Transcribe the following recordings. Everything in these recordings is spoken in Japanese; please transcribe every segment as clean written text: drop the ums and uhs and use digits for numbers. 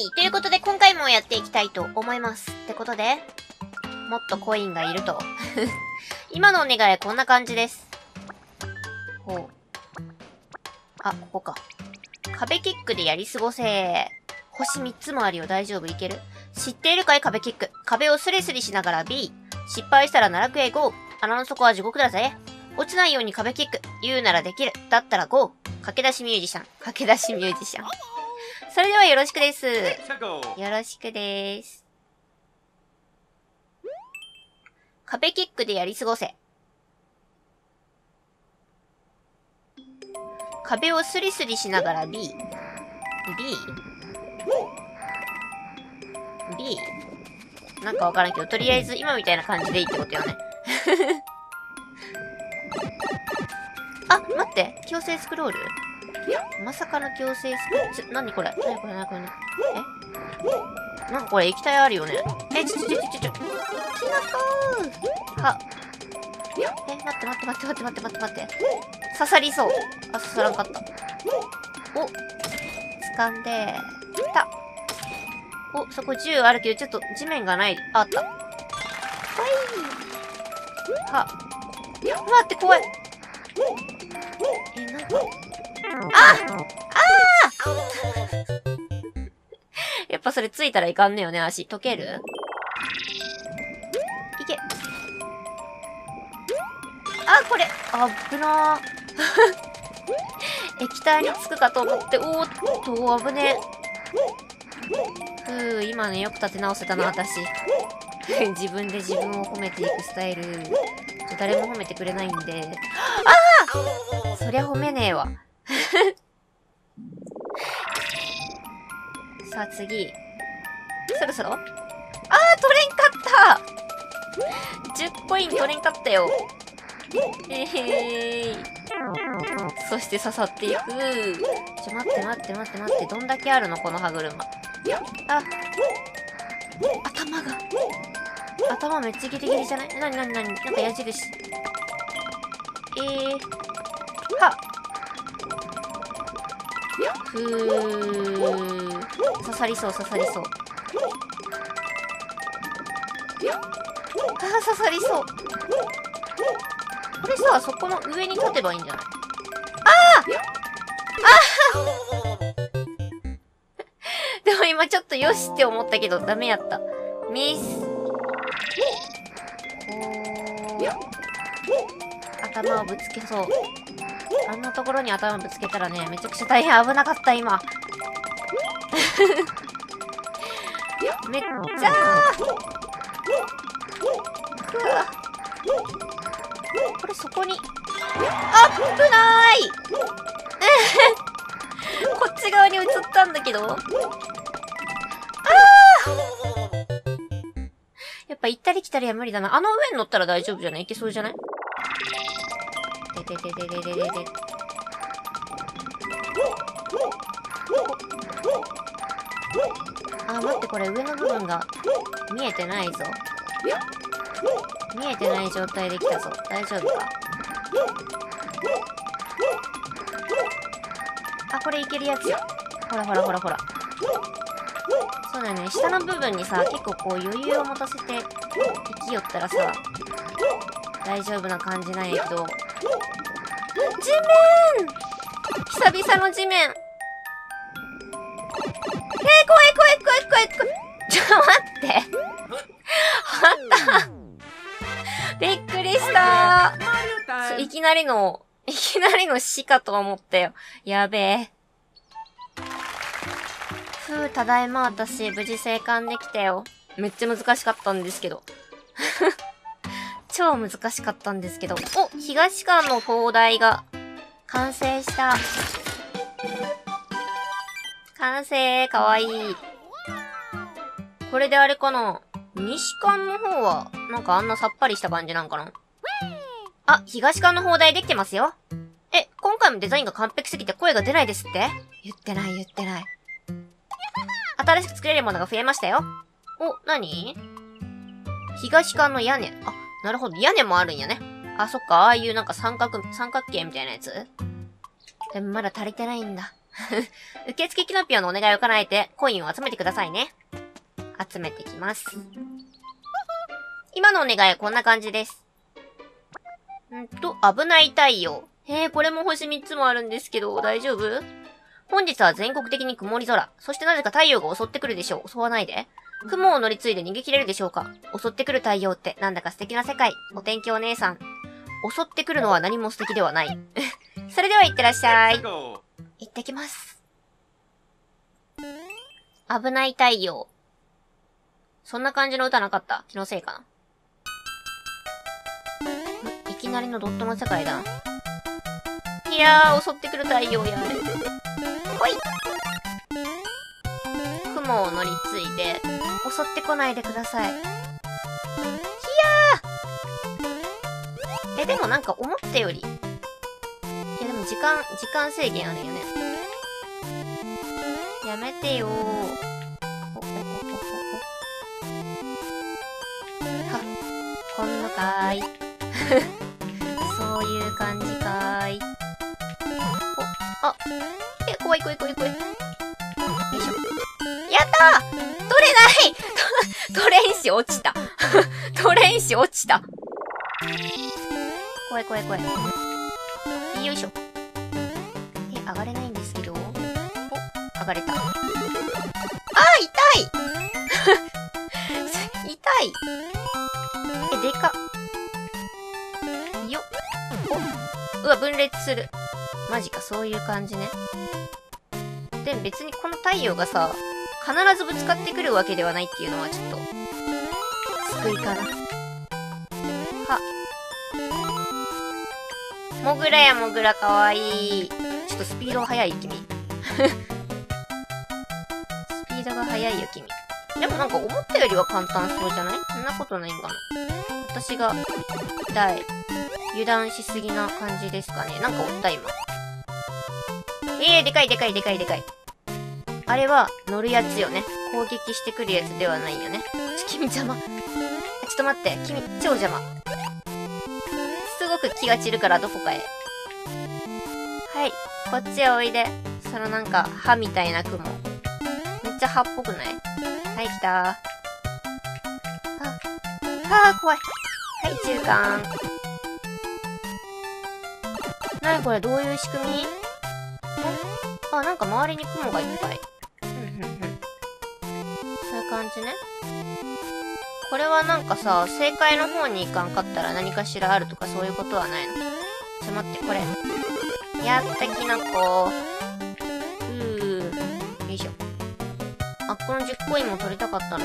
いということで、今回もやっていきたいと思います。ってことで、もっとコインがいると。今のお願いこんな感じです。ほう。あ、ここか。壁キックでやり過ごせ。星3つもあるよ。大丈夫。いける。知っているかい、壁キック。壁をスリスリしながら B。失敗したら奈落へ GO。穴の底は地獄だぜ。落ちないように壁キック。言うならできる。だったら GO。駆け出しミュージシャン。駆け出しミュージシャン。それではよろしくです。よろしくです。壁キックでやり過ごせ。壁をスリスリしながら B。B。なんかわからんけど、とりあえず今みたいな感じでいいってことよね。あ、待って。強制スクロール？まさかの強制スクロール。何これ？何これ？何これ？え？なんかこれ液体あるよね。え、ちょ。きなこー。は。え、待って。刺さりそう。あ、刺さらんかった。お。掴んで。きた。お、そこ銃あるけど、ちょっと地面がない。あった。は。待って、怖い。え、なんか。やっぱそれついたらいかんねよね、足。溶ける？いけ。あ、これ。あぶなー。液体につくかと思って、おーっと、あぶねえ。ふぅ、今ね、よく立て直せたな、私。自分で自分を褒めていくスタイル。誰も褒めてくれないんで。ああ！そりゃ褒めねえわ。さあ次。そろそろ？ああ、取れんかった！10 コイン取れんかったよ。そして刺さっていく。ちょ、待って。どんだけあるのこの歯車。あ、頭が。頭めっちゃギリギリじゃない？なになんか矢印。はふー。刺さりそう。あ、刺さりそう。これさ、そこの上に立てばいいんじゃない？あーでも今ちょっとよしって思ったけど、ダメやった。ミス。頭をぶつけそう。あんなところに頭ぶつけたらね、めちゃくちゃ大変。危なかった今。めっちゃー。これそこに。あ、危ないー。こっち側に移ったんだけど。行ったり来たりは無理だな。あの上に乗ったら大丈夫じゃない？いけそうじゃない？で。あ、待って、これ上の部分が見えてないぞ。見えてない状態で来たぞ。大丈夫か？あ、これいけるやつよ。ほら。そうだよね、下の部分にさ、結構こう余裕を持たせて生きよったらさ、大丈夫な感じなんやけど。地面！久々の地面。怖い。ちょっと待って。あった。びっくりしたー。いきなりの死かと思ったよ。やべえ。ふう、ただいま私、無事生還できたよ。めっちゃ難しかったんですけど。超難しかったんですけど。お、東館の砲台が完成した。完成、かわいい。これであれかな。西館の方は、なんかあんなさっぱりした感じなんかな。あ、東館の砲台できてますよ。え、今回もデザインが完璧すぎて声が出ないですって？言ってない。新しく作れるものが増えましたよ。お、何？東館の屋根。あ、なるほど。屋根もあるんやね。あ、そっか。ああいうなんか三角形みたいなやつ。でもまだ足りてないんだ。受付キノピオのお願いを叶えて、コインを集めてくださいね。集めてきます。今のお願いこんな感じです。危ない太陽。これも星3つもあるんですけど、大丈夫？本日は全国的に曇り空。そしてなぜか太陽が襲ってくるでしょう。襲わないで。雲を乗り継いで逃げ切れるでしょうか。襲ってくる太陽ってなんだか素敵な世界。お天気お姉さん。襲ってくるのは何も素敵ではない。それでは行ってらっしゃい。行ってきます。危ない太陽。そんな感じの歌なかった。気のせいかな。いきなりのドットの世界だ。いやー、襲ってくる太陽やめる。ほい。雲を乗り継いで、襲ってこないでください。いやー。でもなんか思ったより。いや、でも時間制限あるよね。やめてよー。こんなかーい。そういう感じかーい。怖い怖い怖い怖い。よいしょ。やったー！取れないトレイン紙落ちた。トレイン紙落ちた。怖い怖い怖い。よいしょ。上がれないんですけど。上がれた。あー痛い痛いでかっよっおうわ分裂するマジかそういう感じねでも別にこの太陽がさ必ずぶつかってくるわけではないっていうのはちょっと救いかなはモグラやモグラかわいいちょっとスピードが速い君スピードが速いよ君でもなんか思ったよりは簡単そうじゃないそんなことないんかな私が痛い。油断しすぎな感じですかね。なんかおった今。でかいでかいでかいでかい。あれは乗るやつよね。攻撃してくるやつではないよね。君邪魔。ちょっと待って。君超邪魔。すごく気が散るからどこかへ。はい。こっちへおいで。そのなんか歯みたいな雲。めっちゃ歯っぽくない？はい、来たー。あー怖い。はい、中間。なにこれ、どういう仕組み？あ、なんか周りに雲がいっぱい。そういう感じね。これはなんかさ、正解の方に行かんかったら何かしらあるとかそういうことはないの？ちょ、待って、これ。やった、キノコ。よいしょ。あ、この10コインも取りたかったの。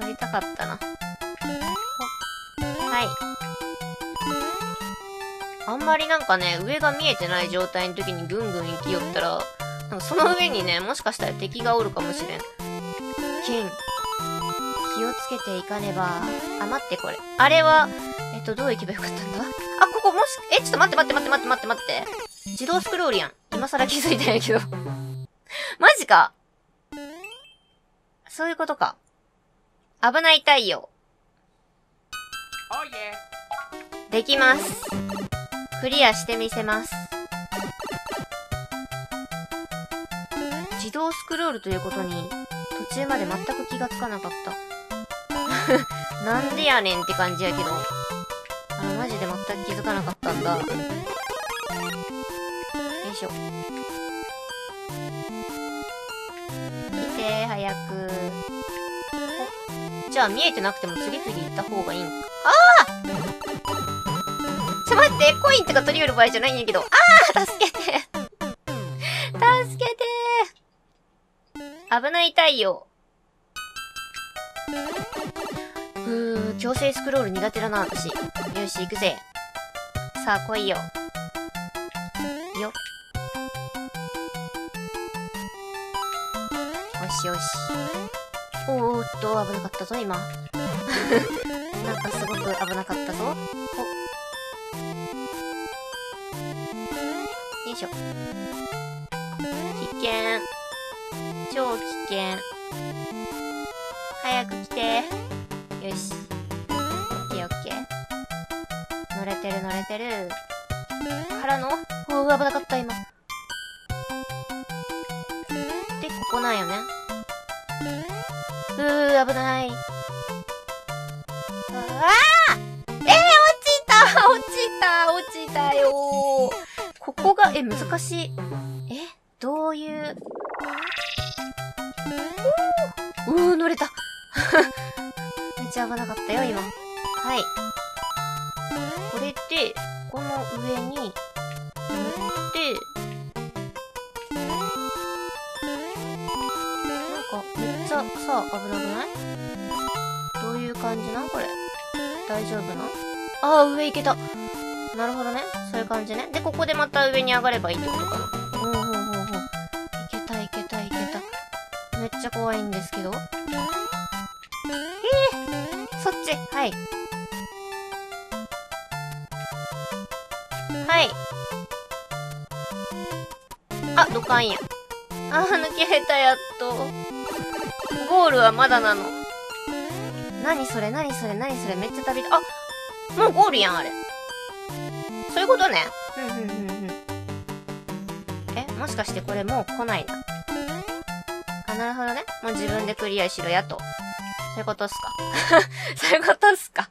取りたかったな。はい。あんまりなんかね、上が見えてない状態の時にぐんぐん行き寄ったら、なんかその上にね、もしかしたら敵がおるかもしれん。剣。気をつけていかねば。あ、待ってこれ。あれは、どう行けばよかったんだ？あ、ここもし、ちょっと待って待って待って待って待って待って。自動スクロールやん。今更気づいたんやけど。マジか。そういうことか。危ない太陽。できます。クリアしてみせます。自動スクロールということに、途中まで全く気がつかなかった。なんでやねんって感じやけど。マジで全く気づかなかったんだ。よいしょ。来て、早く。じゃあ見えてなくても次々行った方がいいのか。ちょ待って、コインとか取り寄る場合じゃないんやけど。助けて助けて危ない太陽。強制スクロール苦手だな、私。よし、行くぜ。さあ、来いよ。よっ。よしよし。おーっと、危なかったぞ、今。なんかすごく危なかったぞ。よいしょ。危険。超危険。早く来て。よし。オッケーオッケー。乗れてる乗れてる。からの？おー、危なかった、今。来ないよね。危ない。落ちたよー。ここが、難しい。どういう。乗れた。めっちゃ危なかったよ、今。はい。これで、この上に、乗って、なんか、めっちゃさ、危なくない？どういう感じなんこれ。大丈夫な？あー、上行けた。なるほどね。そういう感じね。で、ここでまた上に上がればいいってことかな。めっちゃ怖いんですけど。そっち。はい。はい。あ、ドカンや。あー、抜けた、やっと。ゴールはまだなの。何それ、めっちゃ旅だ。あ、もうゴールやん、あれ。そういうことね。もしかしてこれもう来ないな。なるほどね。もう自分でクリアしろやと。そういうことっすか。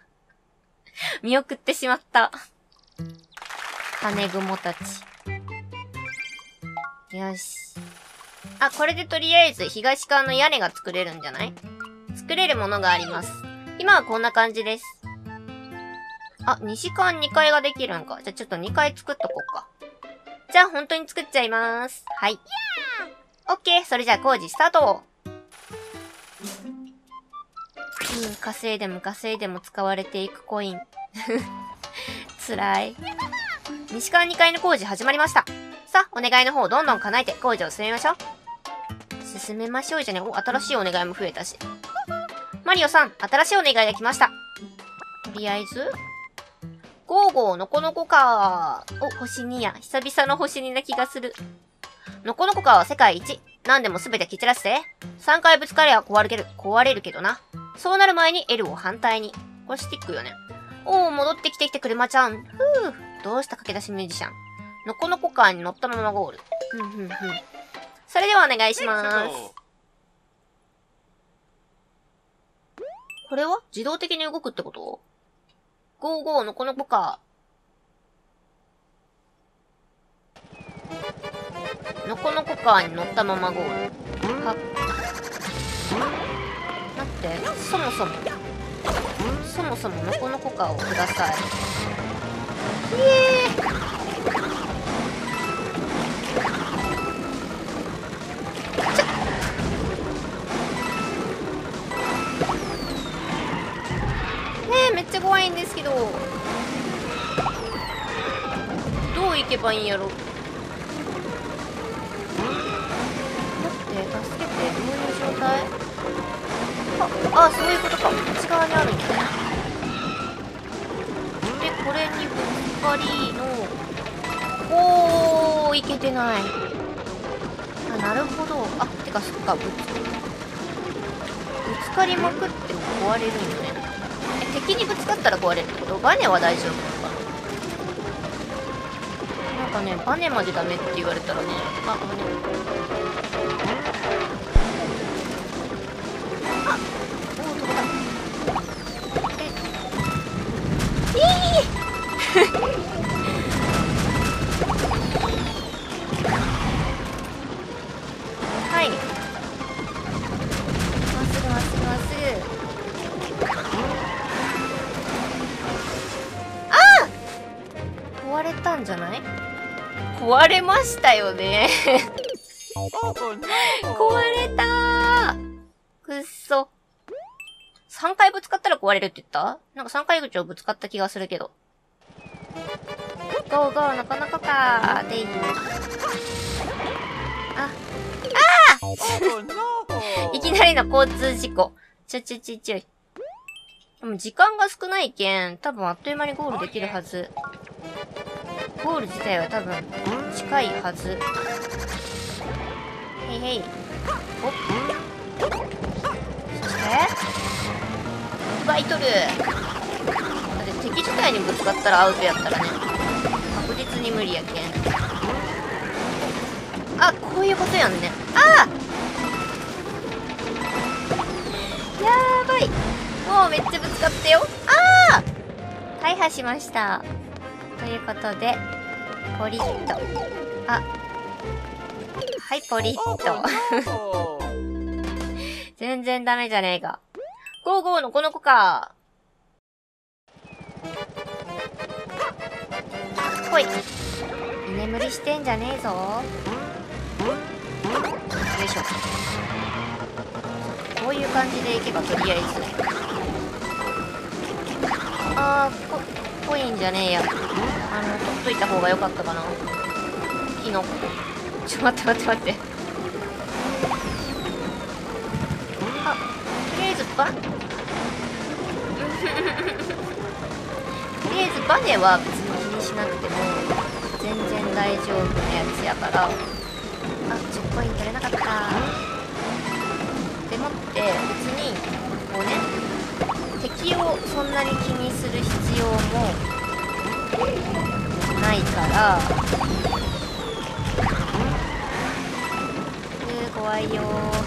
見送ってしまった。金雲たち。よし。あ、これでとりあえず東側の屋根が作れるんじゃない？作れるものがあります。今はこんな感じです。あ、西側2階ができるんか。じゃあちょっと2階作っとこうか。じゃあ本当に作っちゃいまーす。はい。オッケー、それじゃあ工事スタート。稼いでも使われていくコイン。つらい。西側2階の工事始まりました。さあ、お願いの方をどんどん叶えて工事を進めましょう。じゃね。お、新しいお願いも増えたし。マリオさん、新しいお願いが来ました。とりあえず、ゴーゴーのこのこかー。お、星2や。久々の星2な気がする。のこのこかは世界一。何でもすべて蹴散らして。3回ぶつかりゃ壊れるけどな。そうなる前に L を反対に。これスティックよね。おー、戻ってきて車ちゃん。ふぅ。どうした駆け出しミュージシャン。のこのこかに乗ったままゴール。それではお願いします。これは自動的に動くってこと？ゴーゴーのこのこか。のこのこカーに乗ったままゴール。待って、そもそものこのこカーをください。めっちゃ怖いんですけど。どう行けばいいんやろ。助けて、どういう状態？あ、そういうことか。こっち側にあるんだね。で、これにぶつかりの、おー、いけてない。あ、なるほど。あ、てか、そっか、ぶつかりまくっても壊れるんだね。敵にぶつかったら壊れるってこと？バネは大丈夫なのかな？なんかね、バネまでダメって言われたらね、あ、バネ。壊れましたよね。壊れたー。くっそ。3回ぶつかったら壊れるって言った？なんか3回口をぶつかった気がするけど。ゴーゴーのこのこかー。でいい。あ、あーいきなりの交通事故。ちょい。でも時間が少ないけん、多分あっという間にゴールできるはず。ゴール自体は多分近いはず。へいへい。おっ。そして、奪い取る。だって敵自体にぶつかったらアウトやったらね。確実に無理やけん。あ、こういうことやんね。ああやばい。もうめっちゃぶつかったよ。あー、大破しました。ということでポリッと、あ、はい、ポリッと全然ダメじゃねえか。ゴーゴーのこの子か。ほい、居眠りしてんじゃねえぞ。よいしょ。こういう感じでいけばとりあえず。あー、コインじゃねえや。取っといた方が良かったかな。キノコ。ちょ、待って待って待って。あ、とりあえずとりあえずバネは別に気にしなくても全然大丈夫なやつやから。あ、10コイン取れなかった。でもって別にこうね、敵をそんなに気にする必要もないから。怖いよー。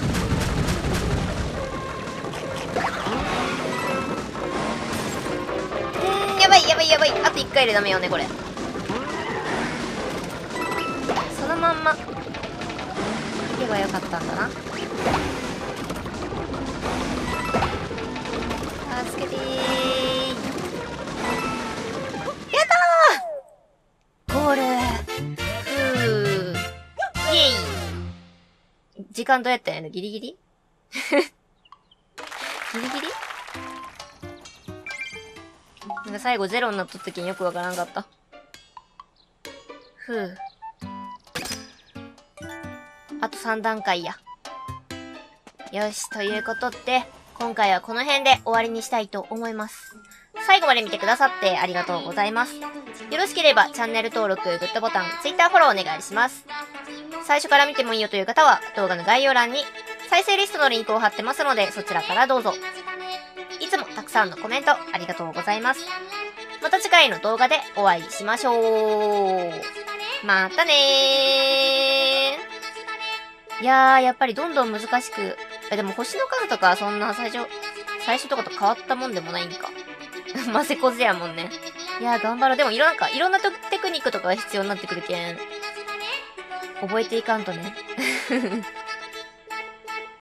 やばいやばい、あと1回でダメよねこれ。そのまんまいけばよかったんだな。助けてー。やったー、ゴール。ふう、イエイ。時間どうやったんやの、ギリギリギリギリ。なんか最後ゼロになった時によくわからんかった。ふう。あと3段階や。よし、ということで、今回はこの辺で終わりにしたいと思います。最後まで見てくださってありがとうございます。よろしければチャンネル登録、グッドボタン、Twitter フォローお願いします。最初から見てもいいよという方は動画の概要欄に再生リストのリンクを貼ってますので、そちらからどうぞ。いつもたくさんのコメントありがとうございます。また次回の動画でお会いしましょう。またねー。いやー、やっぱりどんどん難しく。でも星の数とかそんな最初とかと変わったもんでもないんか。ませこずやもんね。いやー、頑張ろう。でもいろんなテクニックとかが必要になってくるけん。覚えていかんとね。